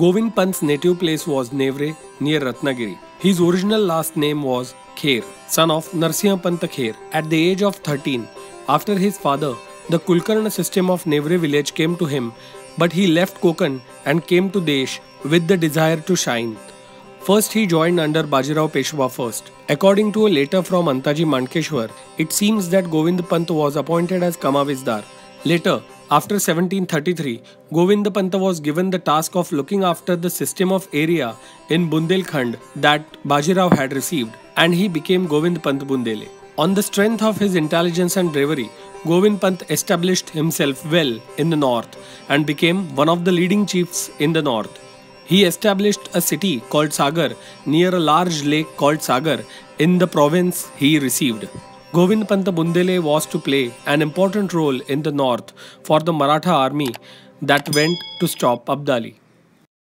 Govind Pant's native place was Nevre near Ratnagiri. His original last name was Kher, son of Narsiyan Pant Kher. At the age of 13, after his father, the Kulkarna system of Nevre village came to him, but he left Konkan and came to Desh with the desire to shine. First he joined under Bajirao Peshwa first. According to a letter from Antaji Mankeeshwar, it seems that Govind Pant was appointed as Kamavisdar. Later, after 1733, Govind Pant was given the task of looking after the system of area in Bundelkhand that Bajirao had received, and he became Govind Pant Bundele. On the strength of his intelligence and bravery, Govind Pant established himself well in the north and became one of the leading chiefs in the north. He established a city called Sagar near a large lake called Sagar in the province he received. Govind Pant Bundele was to play an important role in the north for the Maratha army that went to stop Abdali.